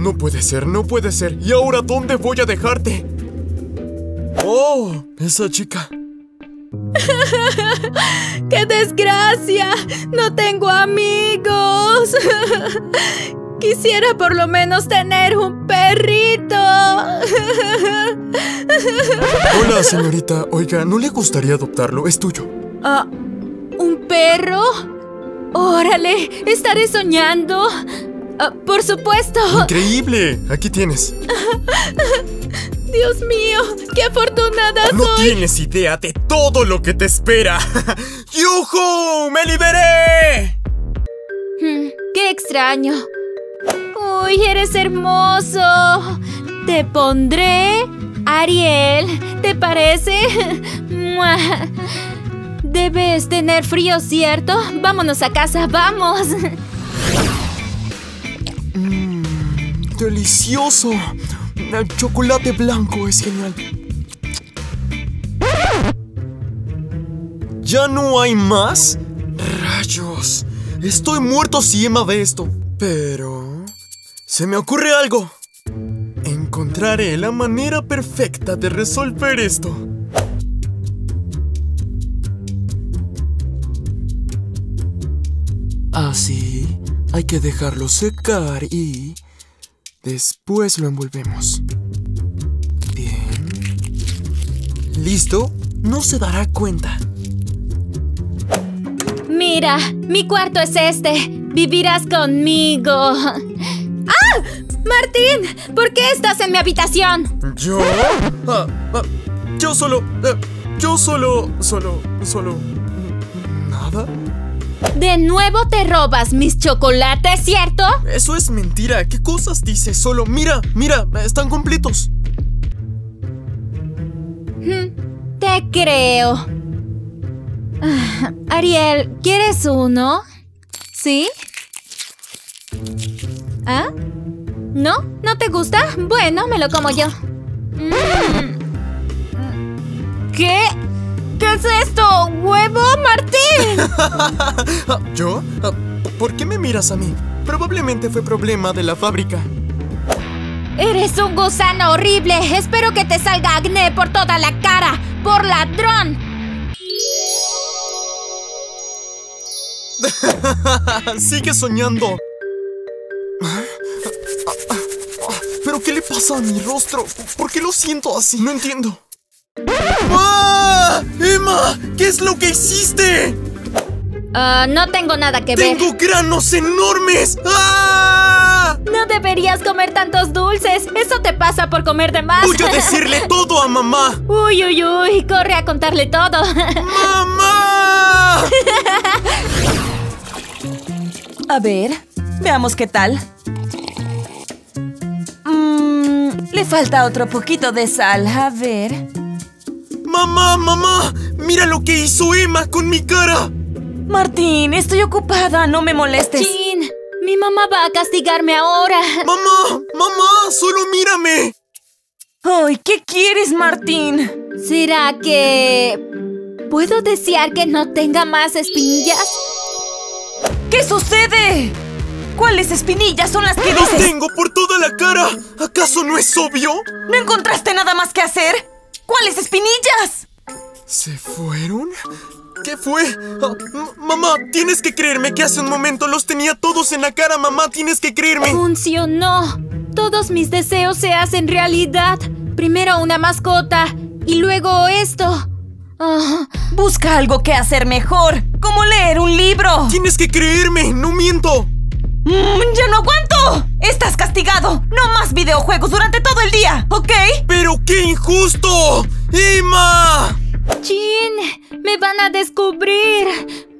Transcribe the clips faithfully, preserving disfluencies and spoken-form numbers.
No puede ser, no puede ser. ¿Y ahora dónde voy a dejarte? ¡Oh! Esa chica. ¡Qué desgracia! ¡No tengo amigos! Quisiera por lo menos tener un perrito. Hola, señorita. Oiga, ¿no le gustaría adoptarlo? Es tuyo. Ah, ¿un perro? ¡Órale! ¡Estaré soñando! Ah, ¡por supuesto! ¡Increíble! Aquí tienes. ¡Dios mío! ¡Qué afortunada soy! ¡No tienes idea de todo lo que te espera! ¡Yujú! ¡Me liberé! ¡Qué extraño! ¡Uy, eres hermoso! Te pondré... Ariel, ¿te parece? Debes tener frío, ¿cierto? Vámonos a casa, ¡vamos! Mm, ¡delicioso! El chocolate blanco es genial. ¿Ya no hay más? ¡Rayos! Estoy muerto si Emma ve esto. Pero... se me ocurre algo. Encontraré la manera perfecta de resolver esto. Así, hay que dejarlo secar y... después lo envolvemos. Bien. ¿Listo? No se dará cuenta. Mira, mi cuarto es este. Vivirás conmigo. ¡Ah! ¡Martín! ¿Por qué estás en mi habitación? ¿Yo? Ah, ah, yo solo... Ah, yo solo... Solo... Solo... ¿Nada? De nuevo te robas mis chocolates, ¿cierto? Eso es mentira. ¿Qué cosas dices? Solo mira, mira, están completos. Te creo. Ariel, ¿quieres uno? ¿Sí? ¿Ah? ¿No? ¿No te gusta? Bueno, me lo como yo. ¿Qué? ¿Qué es esto? ¡Huevo, Martín! ¿Yo? ¿Por qué me miras a mí? Probablemente fue problema de la fábrica. ¡Eres un gusano horrible! ¡Espero que te salga acné por toda la cara! ¡Por ladrón! ¡Sigue soñando! ¿Pero qué le pasa a mi rostro? ¿Por qué lo siento así? No entiendo. ¡Ah! ¡Emma! ¿Qué es lo que hiciste? Uh, no tengo nada que ver. ¡Tengo granos enormes! ¡Ah! No deberías comer tantos dulces. Eso te pasa por comer de más. Voy a decirle todo a mamá. Uy, uy, uy. Corre a contarle todo. ¡Mamá! A ver, veamos qué tal. Mm, le falta otro poquito de sal. A ver... ¡Mamá, mamá! ¡Mira lo que hizo Emma con mi cara! Martín, estoy ocupada. No me molestes. ¡Chin! Mi mamá va a castigarme ahora. ¡Mamá! ¡Mamá! ¡Solo mírame! ¡Ay! ¿Qué quieres, Martín? ¿Será que... puedo desear que no tenga más espinillas? ¿Qué sucede? ¿Cuáles espinillas son las que dices? ¡Las tengo por toda la cara! ¿Acaso no es obvio? ¿No encontraste nada más que hacer? ¿Cuáles espinillas? ¿Se fueron? ¿Qué fue? Oh, mamá, tienes que creerme que hace un momento los tenía todos en la cara. Mamá, tienes que creerme. Funcionó. Todos mis deseos se hacen realidad. Primero una mascota y luego esto. Oh. Busca algo que hacer mejor. Como leer un libro. Tienes que creerme. No miento. Mm, ¡ya no aguanto! ¡Estás castigado! ¡No más videojuegos durante todo el día! ¿Ok? ¡Pero qué injusto! ¡Emma! ¡Chin! ¡Me van a descubrir!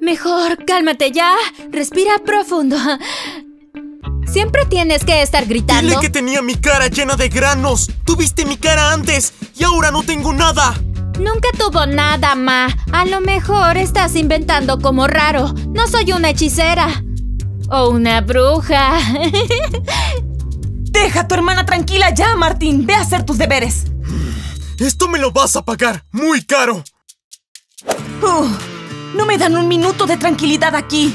Mejor cálmate ya. Respira profundo. Siempre tienes que estar gritando. Dile que tenía mi cara llena de granos. Tuviste mi cara antes y ahora no tengo nada. Nunca tuvo nada, ma. A lo mejor estás inventando como raro. No soy una hechicera. ¡O una bruja! ¡Deja a tu hermana tranquila ya, Martín! ¡Ve a hacer tus deberes! ¡Esto me lo vas a pagar! ¡Muy caro! Uh, ¡no me dan un minuto de tranquilidad aquí!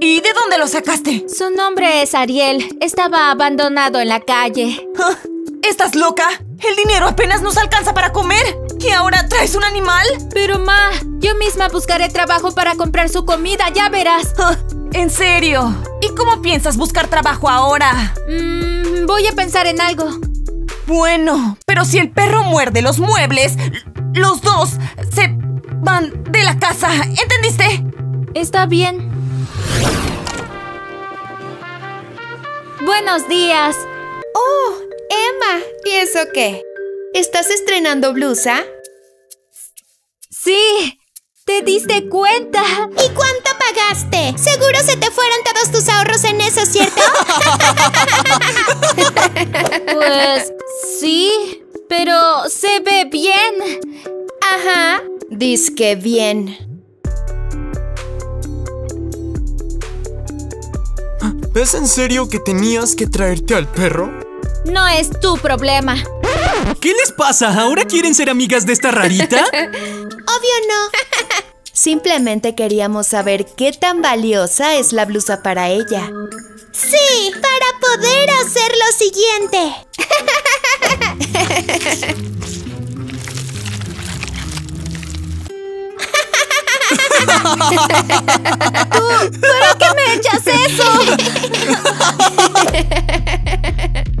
¿Y de dónde lo sacaste? Su nombre es Ariel. Estaba abandonado en la calle. ¿Estás loca? El dinero apenas nos alcanza para comer. ¿Y ahora traes un animal? Pero, ma, yo misma buscaré trabajo para comprar su comida, ya verás. ¿En serio? ¿Y cómo piensas buscar trabajo ahora? Mm, voy a pensar en algo. Bueno, pero si el perro muerde los muebles, los dos se van de la casa, ¿entendiste? Está bien. Buenos días. Oh, Emma, ¿y eso qué? ¿Estás estrenando blusa? Sí, te diste cuenta. ¿Y cuánto pagaste? Seguro se te fueron todos tus ahorros en eso, ¿cierto? Pues sí, pero se ve bien. Ajá, dizque bien. ¿Es en serio que tenías que traerte al perro? No es tu problema. ¿Qué les pasa? ¿Ahora quieren ser amigas de esta rarita? Obvio no. Simplemente queríamos saber qué tan valiosa es la blusa para ella. Sí, para poder hacer lo siguiente. ¿Tú? ¿Para qué me echas eso?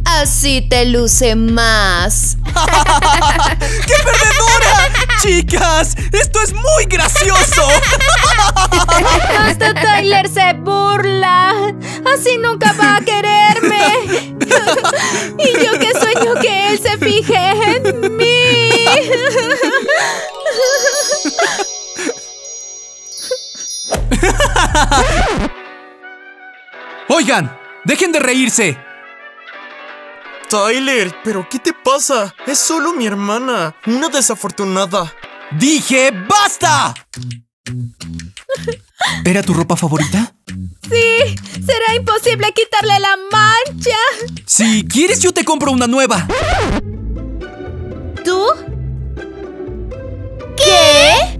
Así te luce más. ¡Qué perdedora! ¡Chicas! ¡Esto es muy gracioso! Hasta Tyler se burla. Así nunca va a quererme. Y yo que sueño que él se fije en mí. Oigan, dejen de reírse. Tyler, ¿pero qué te pasa? Es solo mi hermana, una desafortunada. ¡Dije basta! ¿Era tu ropa favorita? Sí, será imposible quitarle la mancha. Si quieres, yo te compro una nueva. ¿Tú? ¿Qué?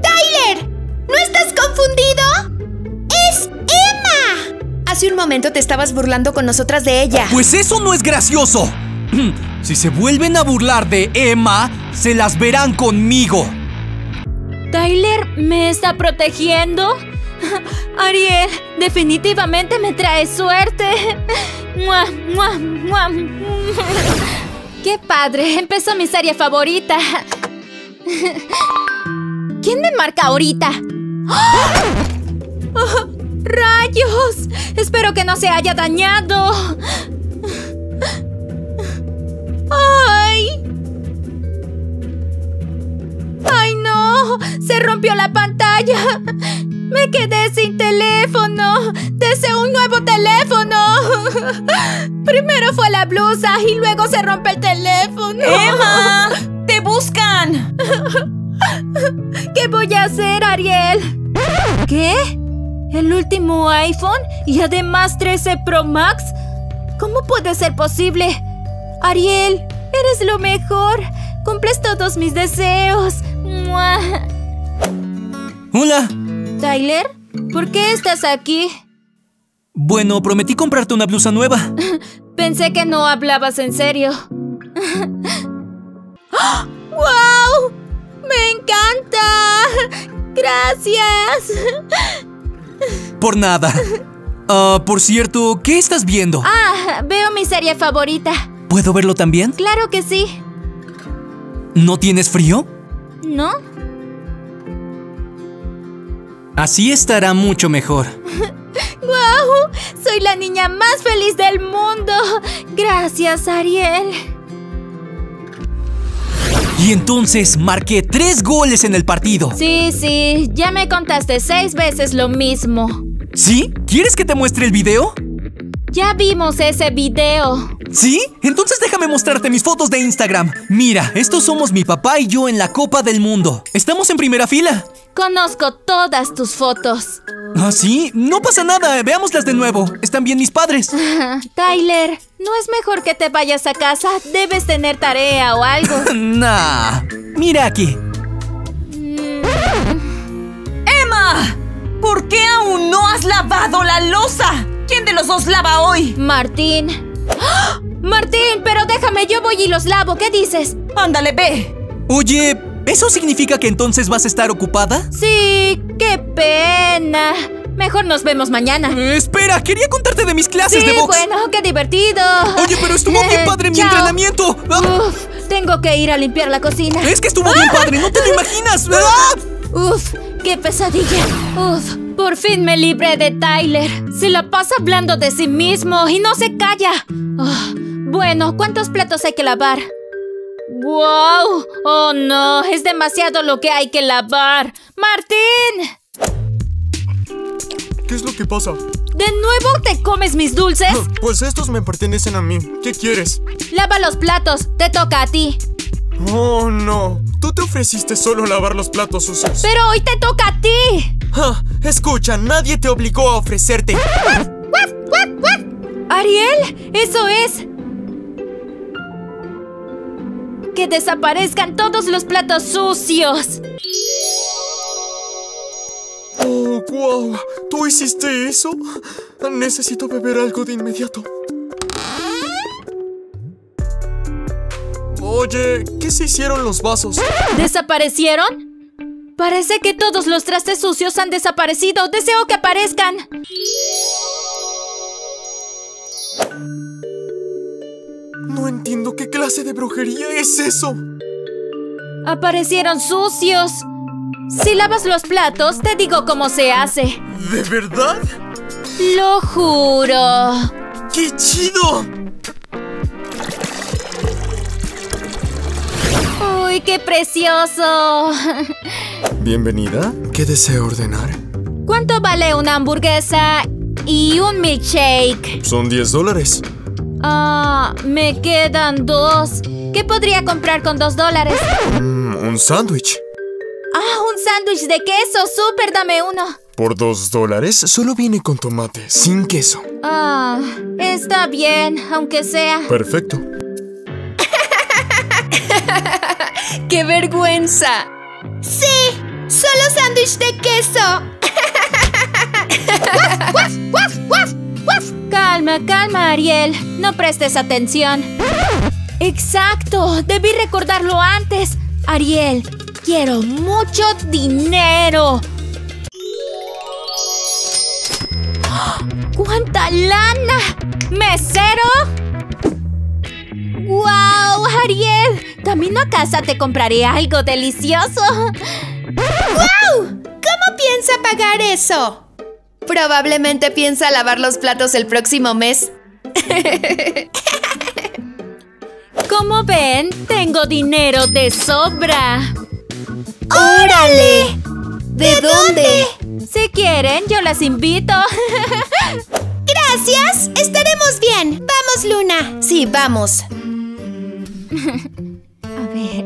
¡Tyler! ¿No estás confundido? ¡Es Emma! Hace un momento te estabas burlando con nosotras de ella. ¡Pues eso no es gracioso! Si se vuelven a burlar de Emma, se las verán conmigo. ¿Tyler me está protegiendo? Ariel, definitivamente me trae suerte. ¡Mua, mua, mua! ¡Qué padre! Empezó mi serie favorita. ¿Quién me marca ahorita? ¡Oh! ¡Rayos! Espero que no se haya dañado. ¡Ay! ¡Ay, no! ¡Se rompió la pantalla! ¡Me quedé sin teléfono! ¡Deseo un nuevo teléfono! Primero fue la blusa y luego se rompe el teléfono. ¡Emma! ¡Te buscan! ¿Qué voy a hacer, Ariel? ¿Qué? ¿El último iPhone? ¿Y además trece Pro Max? ¿Cómo puede ser posible? Ariel, eres lo mejor. Cumples todos mis deseos. ¡Mua! Hola. ¿Tyler? ¿Por qué estás aquí? Bueno, prometí comprarte una blusa nueva. Pensé que no hablabas en serio. ¡Wow! ¡Me encanta! ¡Gracias! Por nada. Uh, por cierto, ¿qué estás viendo? Ah, veo mi serie favorita. ¿Puedo verlo también? Claro que sí. ¿No tienes frío? No. Así estará mucho mejor. ¡Guau! Soy la niña más feliz del mundo. Gracias, Ariel. Y entonces marqué tres goles en el partido. Sí, sí, ya me contaste seis veces lo mismo. ¿Sí? ¿Quieres que te muestre el video? Ya vimos ese video. ¿Sí? Entonces déjame mostrarte mis fotos de Instagram. Mira, estos somos mi papá y yo en la Copa del Mundo. Estamos en primera fila. Conozco todas tus fotos. ¿Ah, sí? No pasa nada, veámoslas de nuevo. Están bien mis padres. Tyler, ¿no es mejor que te vayas a casa? Debes tener tarea o algo. Nah, mira aquí. Mm. ¡Emma! ¿Por qué aún no has lavado la loza? ¿Quién de los dos lava hoy? Martín. ¡Ah! Martín, pero déjame, yo voy y los lavo. ¿Qué dices? Ándale, ve. Oye, ¿eso significa que entonces vas a estar ocupada? Sí, qué pena. Mejor nos vemos mañana. Eh, espera, quería contarte de mis clases sí, de box. Bueno, qué divertido. Oye, pero estuvo eh, bien padre mi chao. entrenamiento. Uf, tengo que ir a limpiar la cocina. Es que estuvo bien padre, no te lo imaginas. Uf, qué pesadilla. Uf, por fin me libré de Tyler. Se la pasa hablando de sí mismo y no se calla. Oh, bueno, ¿cuántos platos hay que lavar? ¡Wow! ¡Oh, no! Es demasiado lo que hay que lavar. ¡Martín! ¿Qué es lo que pasa? ¿De nuevo te comes mis dulces? No, pues estos me pertenecen a mí. ¿Qué quieres? Lava los platos. Te toca a ti. Oh, no. Tú te ofreciste solo lavar los platos sucios. ¡Pero hoy te toca a ti! Ah, escucha, nadie te obligó a ofrecerte. Ariel, eso es. ¡Que desaparezcan todos los platos sucios! ¡Oh, wow! ¿Tú hiciste eso? Necesito beber algo de inmediato. Oye, ¿qué se hicieron los vasos? ¿Desaparecieron? Parece que todos los trastes sucios han desaparecido. ¡Deseo que aparezcan! No entiendo qué clase de brujería es eso. Aparecieron sucios. Si lavas los platos, te digo cómo se hace. ¿De verdad? Lo juro. ¡Qué chido! ¡Uy, qué precioso! Bienvenida. ¿Qué desea ordenar? ¿Cuánto vale una hamburguesa y un milkshake? Son diez dólares. Ah, me quedan dos. ¿Qué podría comprar con dos dólares? Mm, un sándwich. Ah, un sándwich de queso. Súper, dame uno. Por dos dólares solo viene con tomate, sin queso. Ah, está bien, aunque sea. Perfecto. ¡Qué vergüenza! Sí, solo sándwich de queso. ¡Waf, waf, waf, waf! Calma, calma, Ariel. No prestes atención. ¡Exacto! Debí recordarlo antes. Ariel, quiero mucho dinero. ¡Cuánta lana! ¿Mesero? ¡Guau, Ariel! Camino a casa te compraré algo delicioso. ¡Guau! ¿Cómo piensa pagar eso? Probablemente piensa lavar los platos el próximo mes. Como ven, tengo dinero de sobra. ¡Órale! ¿De, ¿De dónde? dónde? Si quieren, yo las invito. Gracias, estaremos bien. Vamos, Luna. Sí, vamos. A ver.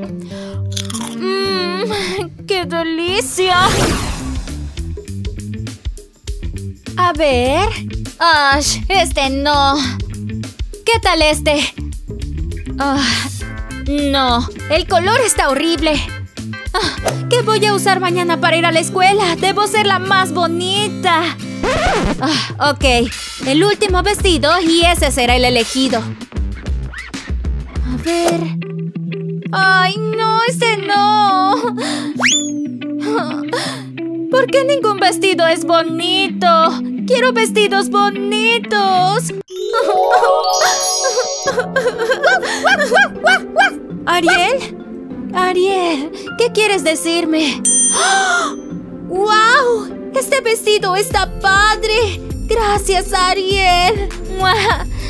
Mm, ¡qué delicia! A ver... ¡Ash! Este no... ¿Qué tal este? Oh, no, el color está horrible. Oh, ¿qué voy a usar mañana para ir a la escuela? Debo ser la más bonita. Oh, ok, el último vestido y ese será el elegido. A ver... ¡Ay, no! ¡Este no! ¿Por qué ningún vestido es bonito? ¡Quiero vestidos bonitos! ¿Ariel? Ariel, ¿qué quieres decirme? ¡Wow! ¡Este vestido está padre! ¡Gracias, Ariel!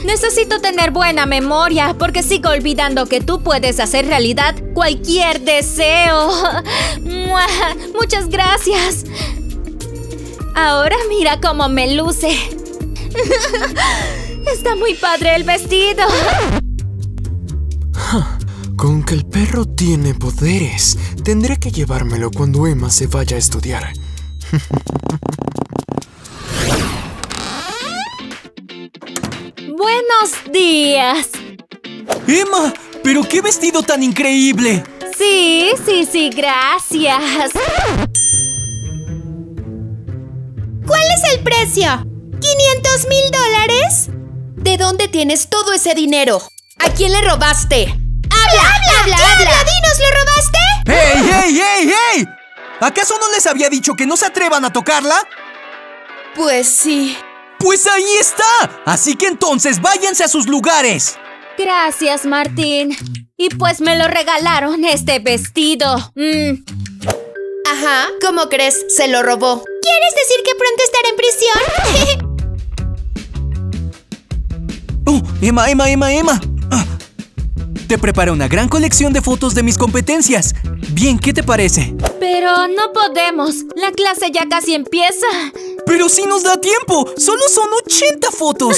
Necesito tener buena memoria porque sigo olvidando que tú puedes hacer realidad cualquier deseo. Muchas gracias. Ahora mira cómo me luce. Está muy padre el vestido. Con que el perro tiene poderes, tendré que llevármelo cuando Emma se vaya a estudiar. ¡Buenos días! ¡Emma! ¡Pero qué vestido tan increíble! Sí, sí, sí, gracias. ¿Cuál es el precio? ¿quinientos mil dólares? ¿De dónde tienes todo ese dinero? ¿A quién le robaste? ¡Habla! ¡Habla! ¡Habla! habla! habla! ¡Dinos! ¿Lo robaste? ¡Hey! ¡Hey! ¡Hey! ¡Hey! ¿Acaso no les había dicho que no se atrevan a tocarla? Pues sí. ¡Pues ahí está! Así que entonces váyanse a sus lugares. Gracias, Martín. Y pues me lo regalaron este vestido. Mm. Ajá, ¿cómo crees? Se lo robó. ¿Quieres decir que pronto estará en prisión? uh, Emma, Emma, Emma, Emma. Ah. Te preparé una gran colección de fotos de mis competencias. Bien, ¿qué te parece? Pero no podemos. La clase ya casi empieza. ¡Pero sí nos da tiempo! ¡Solo son ochenta fotos!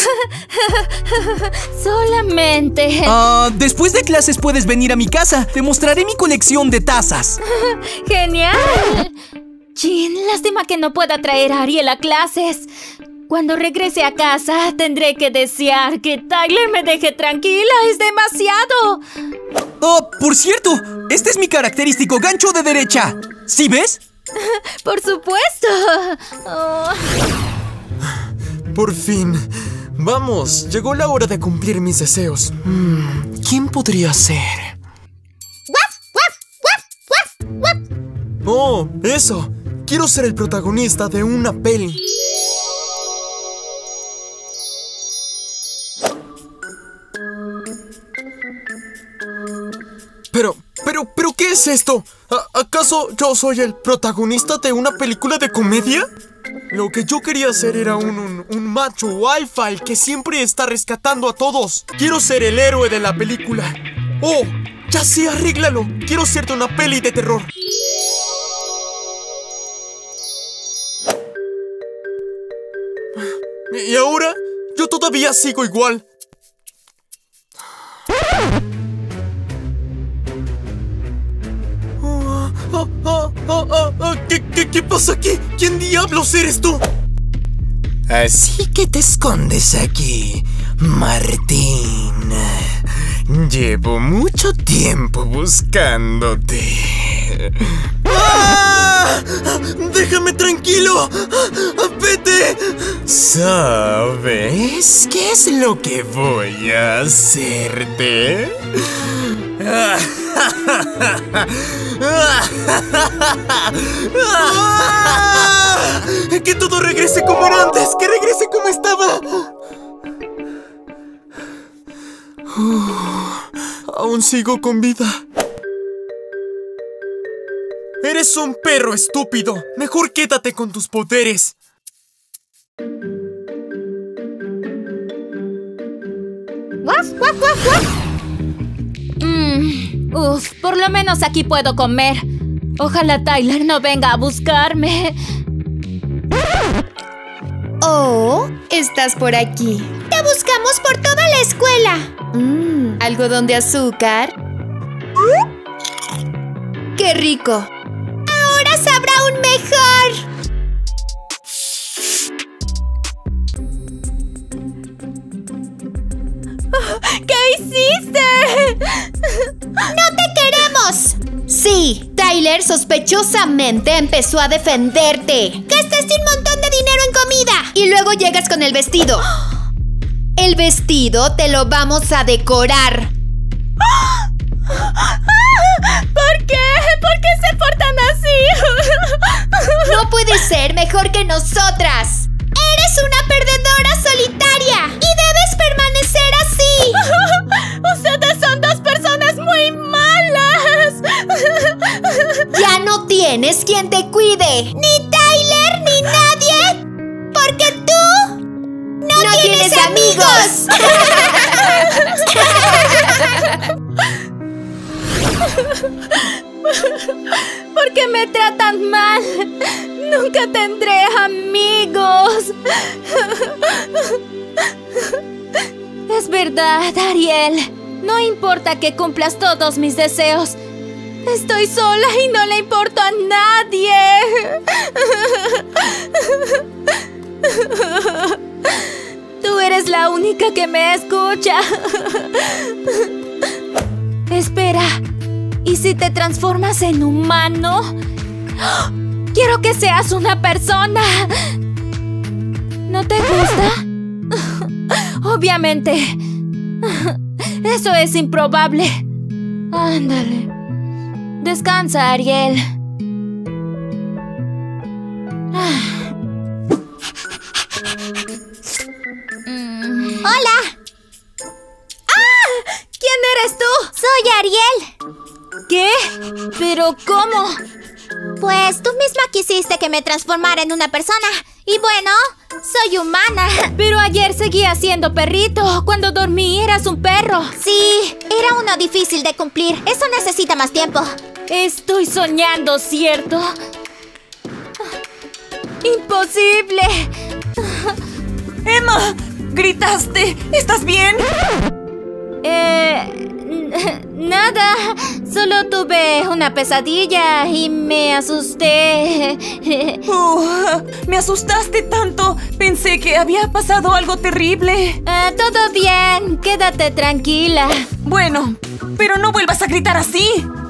Solamente... Ah, uh, después de clases puedes venir a mi casa. Te mostraré mi colección de tazas. ¡Genial! Jin, lástima que no pueda traer a Ariel a clases. Cuando regrese a casa, tendré que desear que Tyler me deje tranquila. ¡Es demasiado! ¡Oh, por cierto! Este es mi característico gancho de derecha. ¿Sí ves? ¡Por supuesto! Oh. Por fin. Vamos, llegó la hora de cumplir mis deseos. Mm, ¿Quién podría ser? ¡Waf, waf, waf, waf! ¡Oh, eso! Quiero ser el protagonista de una peli. Pero... ¿Pero, pero qué es esto? ¿Acaso yo soy el protagonista de una película de comedia? Lo que yo quería ser era un, un, un macho alfa, el que siempre está rescatando a todos. Quiero ser el héroe de la película. ¡Oh! ¡Ya sé, arréglalo! Quiero ser de una peli de terror. Y ahora, yo todavía sigo igual. Ah, ah, ah, ah, ¿qué, qué, ¿Qué pasa aquí? ¿Quién diablos eres tú? Así que te escondes aquí, Martín. Llevo mucho tiempo buscándote. ¡Ah! ¡Déjame tranquilo! ¡Vete! ¿Sabes qué es lo que voy a hacerte? Que todo regrese como era antes, que regrese como estaba. uh, Aún sigo con vida. Eres un perro estúpido. Mejor quédate con tus poderes. ¡Guaf, guaf, guaf, guaf! Mm, uf, por lo menos aquí puedo comer. Ojalá Tyler no venga a buscarme. Oh, estás por aquí. Te buscamos por toda la escuela. Mm, algodón de azúcar. ¡Qué rico! Ahora sabrá un mejor. ¿Qué hiciste? ¡No te queremos! Sí, Tyler sospechosamente empezó a defenderte. ¡Gastaste un montón de dinero en comida! Y luego llegas con el vestido. El vestido te lo vamos a decorar. ¿Por qué? ¿Por qué se portan así? No puede ser mejor que nosotras. ¡Eres una perdedora solitaria! ¡Y debes permanecer así! ¡Ustedes son dos personas muy malas! ¡Ya no tienes quien te cuide! ¡Ni Tyler, ni nadie! ¡Porque tú no, no tienes, tienes amigos! ¿Por qué me tratan mal? ¡Nunca tendré amigos! Es verdad, Ariel. No importa que cumplas todos mis deseos. Estoy sola y no le importo a nadie. Tú eres la única que me escucha. Espera. ¿Y si te transformas en humano? ¡Quiero que seas una persona! ¿No te gusta? Obviamente. Eso es improbable. Ándale. Descansa, Ariel. ¡Hola! ¡Ah! ¿Quién eres tú? Soy Ariel. ¿Qué? ¿Pero cómo? Pues tú misma quisiste que me transformara en una persona. Y bueno, soy humana. Pero ayer seguía siendo perrito. Cuando dormí eras un perro. Sí, era uno difícil de cumplir. Eso necesita más tiempo. Estoy soñando, ¿cierto? ¡Imposible! ¡Emma! ¿Gritaste? ¿Estás bien? Eh... Nada. Solo tuve una pesadilla y me asusté. Oh, me asustaste tanto. Pensé que había pasado algo terrible. Uh, todo bien. Quédate tranquila. Bueno, pero no vuelvas a gritar así. Uf,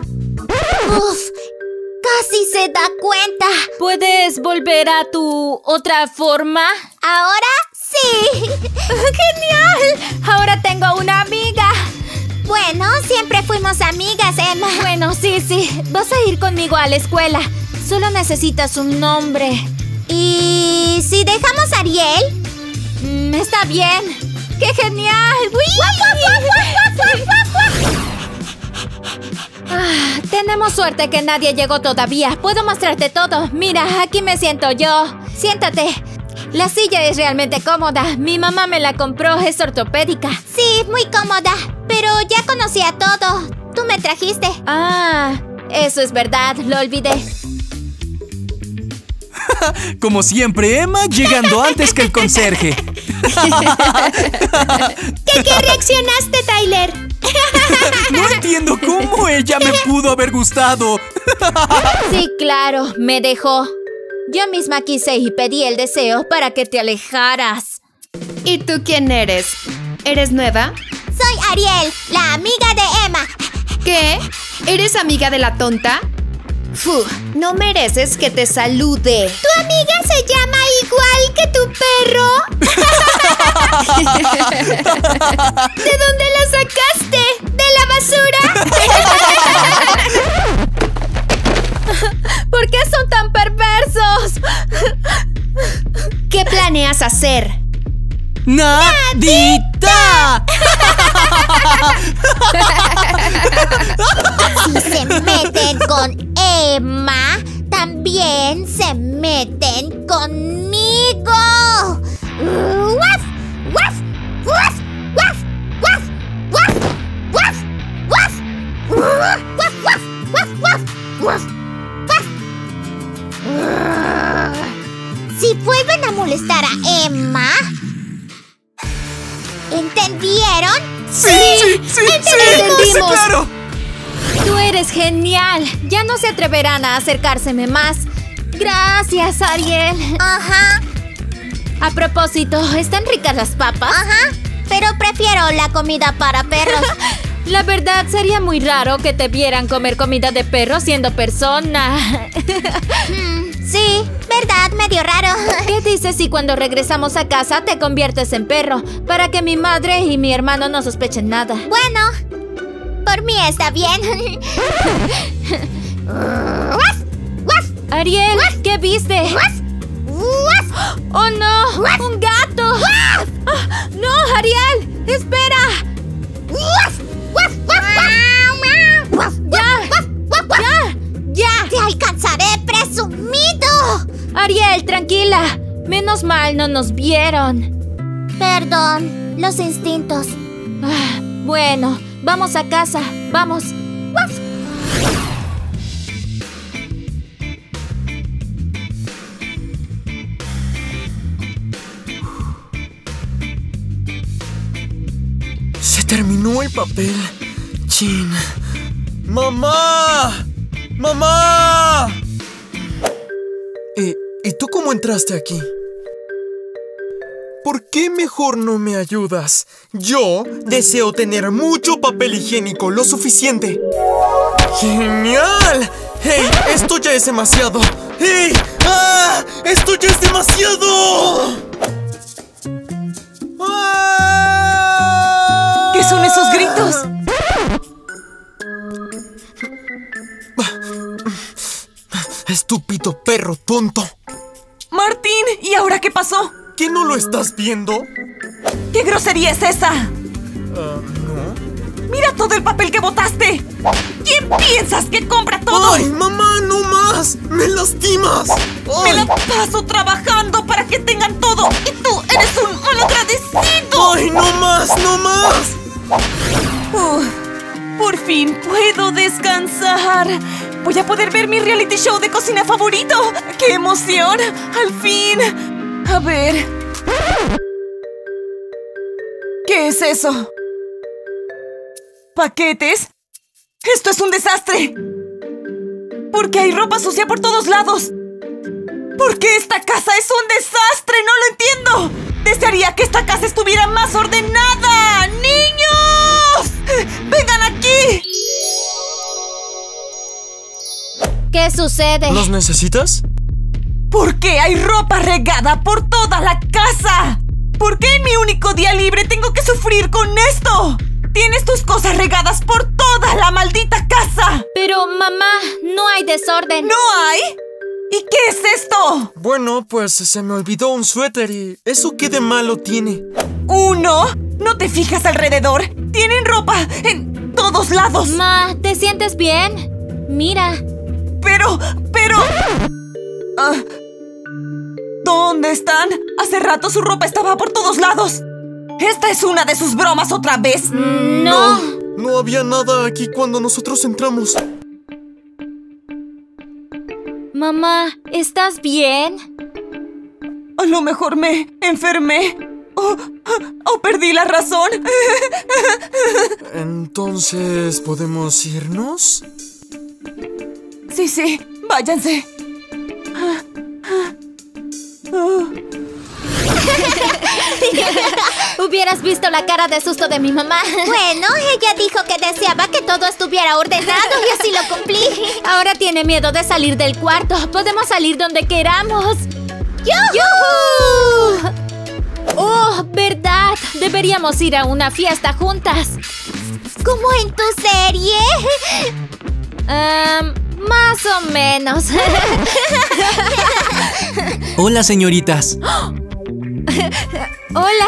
casi se da cuenta. ¿Puedes volver a tu otra forma? ¿Ahora? ¡Sí! ¡Genial! Ahora tengo una amiga. Bueno, siempre fuimos amigas, Emma. Bueno, sí, sí. Vas a ir conmigo a la escuela. Solo necesitas un nombre. ¿Y si dejamos a Ariel? Mm, está bien. ¡Qué genial! Ah, tenemos suerte que nadie llegó todavía. Puedo mostrarte todo. Mira, aquí me siento yo. Siéntate. La silla es realmente cómoda. Mi mamá me la compró. Es ortopédica. Sí, muy cómoda. Pero ya conocía todo. Tú me trajiste. Ah, eso es verdad. Lo olvidé. Como siempre, Emma llegando antes que el conserje. ¿Qué, qué reaccionaste, Tyler? No entiendo cómo ella me pudo haber gustado. Sí, claro. Me dejó. Yo misma quise y pedí el deseo para que te alejaras. ¿Y tú quién eres? ¿Eres nueva? Soy Ariel, la amiga de Emma. ¿Qué? ¿Eres amiga de la tonta? Fu, no mereces que te salude. ¿Tu amiga se llama igual que tu perro? ¿De dónde la sacaste? ¿De la basura? ¿Por qué son tan perversos? ¿Qué planeas hacer? ¡Nadita! Si se meten con Emma, también se meten conmigo. ¡Waf! ¡Waf! ¡Waf! ¡Waf! ¡Waf! ¡Waf! ¡Waf! ¡Waf! ¡Waf! ¡Waf! ¡Waf! ¡Waf! ¡Waf! Si vuelven a molestar a Emma... ¿Entendieron? ¡Sí! ¡Sí! ¡Sí! ¡Entendimos! Sí, ¡claro! ¡Tú eres genial! Ya no se atreverán a acercárseme más. Gracias, Ariel. Ajá. A propósito, ¿están ricas las papas? Ajá. Pero prefiero la comida para perros. La verdad, sería muy raro que te vieran comer comida de perro siendo persona. Mm, sí, verdad, medio raro. ¿Qué dices si cuando regresamos a casa te conviertes en perro? Para que mi madre y mi hermano no sospechen nada. Bueno, por mí está bien. Ariel, ¿qué viste? ¡Oh, no! ¡Un gato! Oh, ¡no, Ariel! ¡Espera! Ariel, tranquila. Menos mal no nos vieron. Perdón, los instintos. Ah, bueno, vamos a casa. Vamos. ¡Waf! Se terminó el papel. Chin. ¡Mamá! ¡Mamá! Eh... ¿Y tú cómo entraste aquí? ¿Por qué mejor no me ayudas? Yo deseo tener mucho papel higiénico, lo suficiente. ¡Genial! ¡Hey! ¡Esto ya es demasiado! ¡Hey! ¡Ah! ¡Esto ya es demasiado! ¿Qué son esos gritos? Estúpido perro tonto. Martín, ¿y ahora qué pasó? ¿Qué no lo estás viendo? ¿Qué grosería es esa? Uh, no. ¡Mira todo el papel que botaste! ¿Quién piensas que compra todo? ¡Ay, mamá, no más! ¡Me lastimas! ¡Me la paso trabajando para que tengan todo! ¡Y tú eres un malagradecido! ¡Ay, no más, no más! Uh, por fin puedo descansar. Voy a poder ver mi reality show de cocina favorito. ¡Qué emoción! ¡Al fin! A ver... ¿Qué es eso? ¿Paquetes? ¡Esto es un desastre! ¿Por qué hay ropa sucia por todos lados? ¿Por qué esta casa es un desastre? ¡No lo entiendo! ¡Desearía que esta casa estuviera más ordenada! ¡Niños! ¡Vengan aquí! ¿Qué sucede? ¿Los necesitas? ¿Por qué hay ropa regada por toda la casa? ¿Por qué en mi único día libre tengo que sufrir con esto? ¡Tienes tus cosas regadas por toda la maldita casa! Pero, mamá, no hay desorden. ¿No hay? ¿Y qué es esto? Bueno, pues se me olvidó un suéter y... ¿eso qué de malo tiene? ¡Uno! ¿No te fijas alrededor? ¡Tienen ropa en todos lados! Ma, ¿te sientes bien? Mira. Pero... pero... Uh... ¿Dónde están? Hace rato su ropa estaba por todos lados. ¿Esta es una de sus bromas otra vez? No. No, no había nada aquí cuando nosotros entramos. Mamá, ¿estás bien? A lo mejor me enfermé. O, o perdí la razón. Entonces, ¿podemos irnos? Sí, sí, váyanse. Hubieras visto la cara de susto de mi mamá. Bueno, ella dijo que deseaba que todo estuviera ordenado y así lo cumplí. Ahora tiene miedo de salir del cuarto. Podemos salir donde queramos. ¡Yuhu! Oh, verdad. Deberíamos ir a una fiesta juntas. ¿Como en tu serie? Um, más o menos. Hola, señoritas. Hola.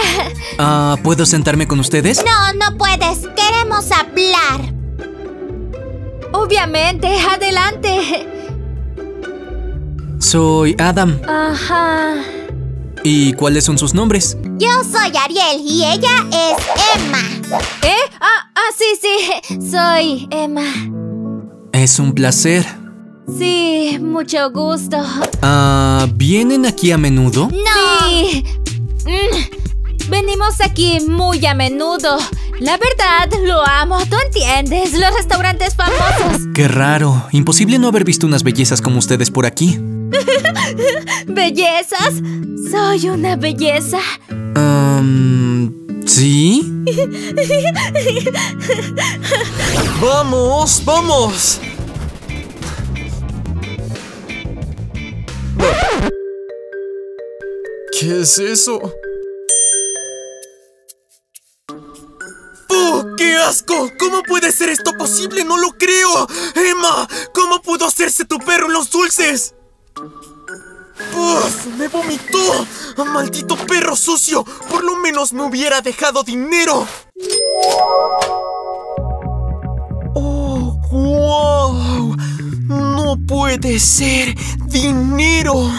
Ah, ¿puedo sentarme con ustedes? No, no puedes. Queremos hablar. Obviamente, adelante. Soy Adam. Ajá. ¿Y cuáles son sus nombres? Yo soy Ariel y ella es Emma. ¿Eh? Ah, ah, sí, sí. Soy Emma. Es un placer. Sí, mucho gusto. Ah, ¿vienen aquí a menudo? No. Sí. Mm, venimos aquí muy a menudo. La verdad, lo amo, tú entiendes, los restaurantes famosos. Qué raro, imposible no haber visto unas bellezas como ustedes por aquí. ¿Bellezas? ¿Soy una belleza? Um, ¿sí? ¡Vamos, vamos! ¿Qué es eso? ¡Oh, qué asco! ¿Cómo puede ser esto posible? ¡No lo creo! ¡Emma! ¿Cómo pudo hacerse tu perro los dulces? ¡Uf! ¡Me vomitó! ¡Maldito perro sucio! ¡Por lo menos me hubiera dejado dinero! ¡Oh, wow! ¡No puede ser! ¡Dinero!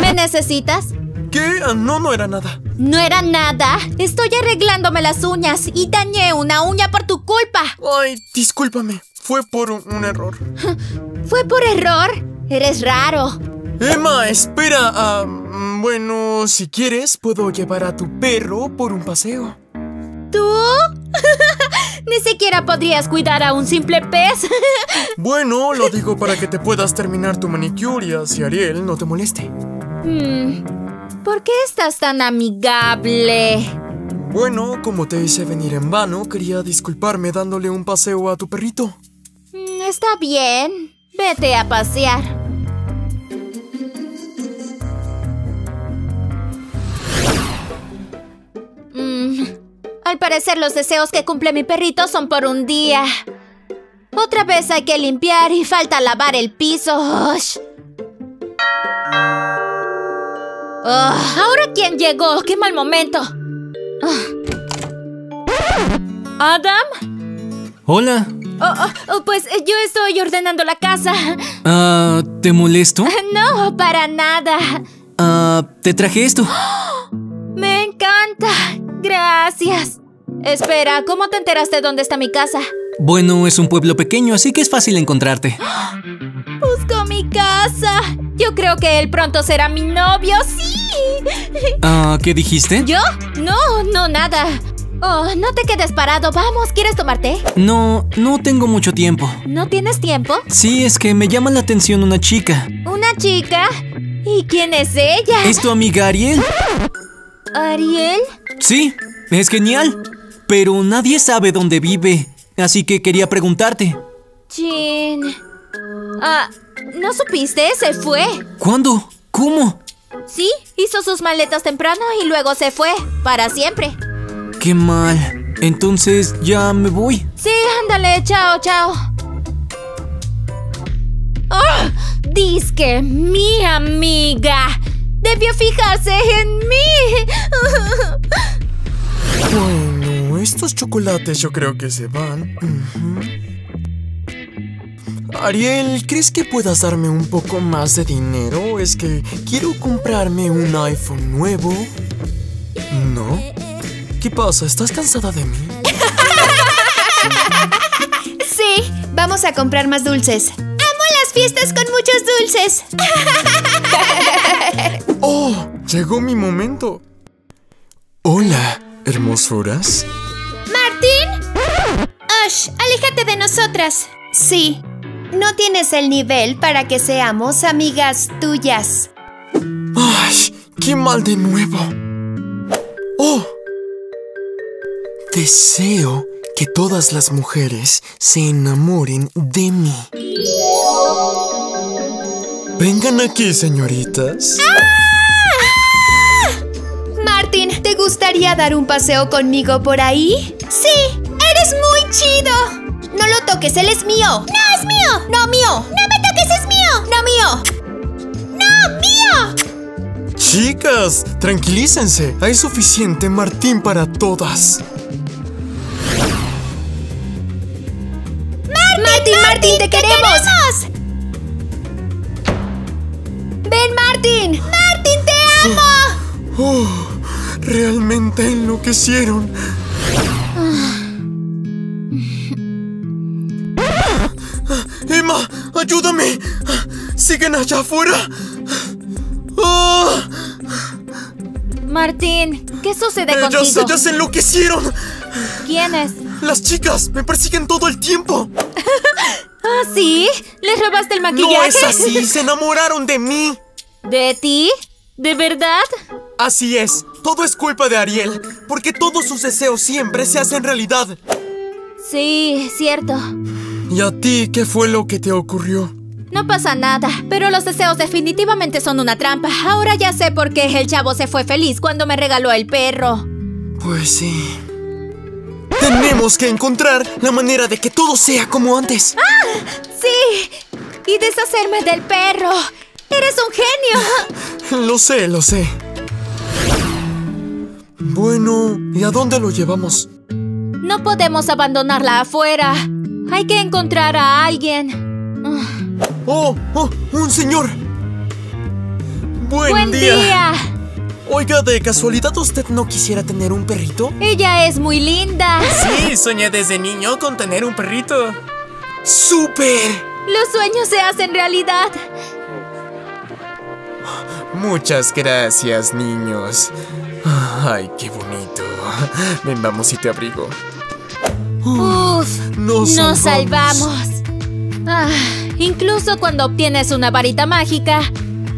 ¿Me necesitas? ¿Qué? No, no era nada. ¿No era nada? Estoy arreglándome las uñas y dañé una uña por tu culpa. Ay, discúlpame. Fue por un, un error. ¿Fue por error? Eres raro. Emma, espera. Uh, bueno, si quieres, puedo llevar a tu perro por un paseo. ¿Tú? Ni siquiera podrías cuidar a un simple pez. Bueno, lo digo para que te puedas terminar tu manicure y así Ariel no te moleste. Hmm... ¿Por qué estás tan amigable? Bueno, como te hice venir en vano, quería disculparme dándole un paseo a tu perrito. Está bien. Vete a pasear. Mm, Al parecer los deseos que cumple mi perrito son por un día. Otra vez hay que limpiar y falta lavar el piso. Oh, ¿ahora quién llegó? ¡Qué mal momento! ¿Adam? Hola. Oh, oh, oh, pues yo estoy ordenando la casa. Ah, uh, ¿te molesto? No, para nada. Ah, uh, te traje esto. ¡Oh! ¡Me encanta! Gracias. Espera, ¿cómo te enteraste dónde está mi casa? Bueno, es un pueblo pequeño, así que es fácil encontrarte. ¡Busco mi casa! Yo creo que él pronto será mi novio, sí. Ah, ¿qué dijiste? ¿Yo? No, no, nada. Oh, no te quedes parado. Vamos, ¿quieres tomarte? No, no tengo mucho tiempo. ¿No tienes tiempo? Sí, es que me llama la atención una chica. ¿Una chica? ¿Y quién es ella? Es tu amiga Ariel. ¿Ariel? Sí, es genial. Pero nadie sabe dónde vive. Así que quería preguntarte. Chin. Ah, ¿no supiste? Se fue. ¿Cuándo? ¿Cómo? Sí, hizo sus maletas temprano y luego se fue. Para siempre. Qué mal. Entonces, ¿ya me voy? Sí, ándale. Chao, chao. ¡Oh! Disque mi amiga debió fijarse en mí. Bueno, estos chocolates yo creo que se van. Uh-huh. Ariel, ¿crees que puedas darme un poco más de dinero? Es que quiero comprarme un iPhone nuevo. ¿No? ¿Qué pasa? ¿Estás cansada de mí? Sí, vamos a comprar más dulces. ¡Amo las fiestas con muchos dulces! ¡Oh! Llegó mi momento. Hola, hermosuras. ¿Martín? Ash, aléjate de nosotras. Sí, no tienes el nivel para que seamos amigas tuyas. ¡Ay! ¡Qué mal de nuevo! ¡Oh! Deseo que todas las mujeres se enamoren de mí. Vengan aquí, señoritas. ¡Ah! ¡Ah! Martín, ¿te gustaría dar un paseo conmigo por ahí? Sí, eres muy chido. No lo toques, él es mío. No, es mío. No, mío. No me toques, es mío. No, mío. No, mío. Chicas, tranquilícense. Hay suficiente Martín para todas. Martín, Martín, te queremos. Ven, Martín. Martín, te amo. Oh, oh, realmente enloquecieron. Emma, ayúdame. Siguen allá afuera. Oh. Martín, ¿qué sucede ellas, contigo? Ellas se enloquecieron. ¿Quiénes? Las chicas me persiguen todo el tiempo. ¿Ah, sí? ¿Les robaste el maquillaje? No es así, se enamoraron de mí. ¿De ti? ¿De verdad? Así es, todo es culpa de Ariel, porque todos sus deseos siempre se hacen realidad. Sí, cierto. ¿Y a ti qué fue lo que te ocurrió? No pasa nada, pero los deseos definitivamente son una trampa. Ahora ya sé por qué el chavo se fue feliz cuando me regaló el perro. Pues sí. Tenemos que encontrar la manera de que todo sea como antes. ¡Ah! ¡Sí! Y deshacerme del perro. ¡Eres un genio! Lo sé, lo sé. Bueno, ¿y a dónde lo llevamos? No podemos abandonarla afuera. Hay que encontrar a alguien. ¡Oh! ¡Oh! ¡Un señor! ¡Buen, Buen día! día. Oiga, ¿de casualidad usted no quisiera tener un perrito? ¡Ella es muy linda! Sí, soñé desde niño con tener un perrito. ¡Súper! Los sueños se hacen realidad. Muchas gracias, niños. Ay, qué bonito. Ven, vamos y te abrigo. Uf, nos, nos salvamos. Ah, incluso cuando obtienes una varita mágica,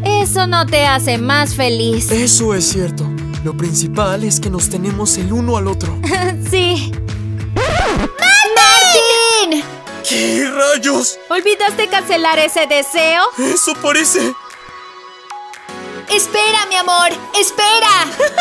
eso no te hace más feliz. Eso es cierto. Lo principal es que nos tenemos el uno al otro. Sí. ¡Martín! ¿Qué rayos? ¿Olvidaste cancelar ese deseo? Eso parece. Espera, mi amor. Espera.